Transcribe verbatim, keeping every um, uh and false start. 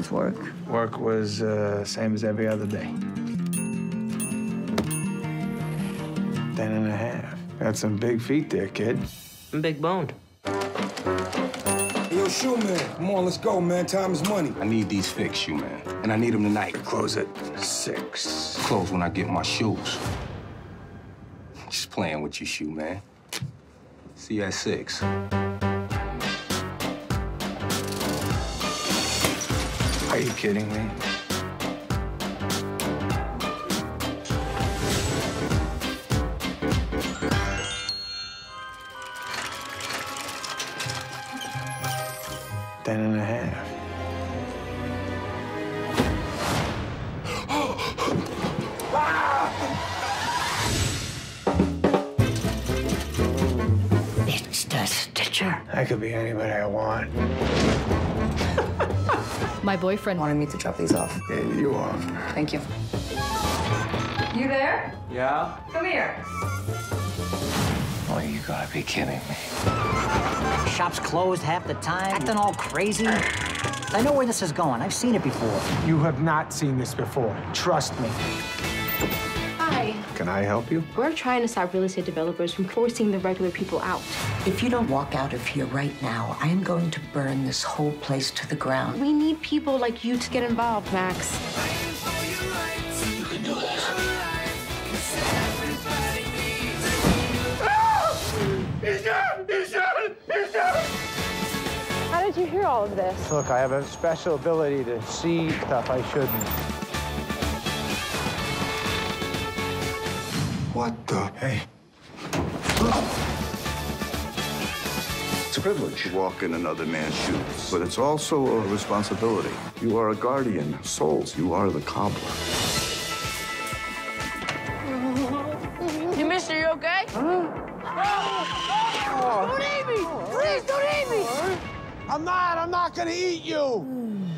with work? Work was uh, same as every other day. Ten and a half. Got some big feet there, kid. I'm big boned. Yo, shoe man, come on, let's go, man. Time is money. I need these fixed, shoe man, and I need them tonight. Close at six. Close when I get my shoes. Just playing with your shoe man. See you at six. Are you kidding me? Ten and a half. It's the Stitcher. I could be anybody I want. My boyfriend wanted me to drop these off. Hey, you are. Thank you. You there? Yeah? Come here. Oh, you gotta be kidding me. Shop's closed half the time, acting all crazy. I know where this is going. I've seen it before. You have not seen this before. Trust me. Hi. Can I help you? We're trying to stop real estate developers from forcing the regular people out. If you don't walk out of here right now, I am going to burn this whole place to the ground. We need people like you to get involved, Max. You can do this. He's done! He's done! He's done! How did you hear all of this? Look, I have a special ability to see stuff I shouldn't. What the? Hey. It's a privilege to walk in another man's shoes, but it's also a responsibility. You are a guardian of souls. You are the cobbler. You mister, you okay? Huh? Oh, oh, oh. Don't eat me! Please, don't eat me! I'm not, I'm not gonna eat you!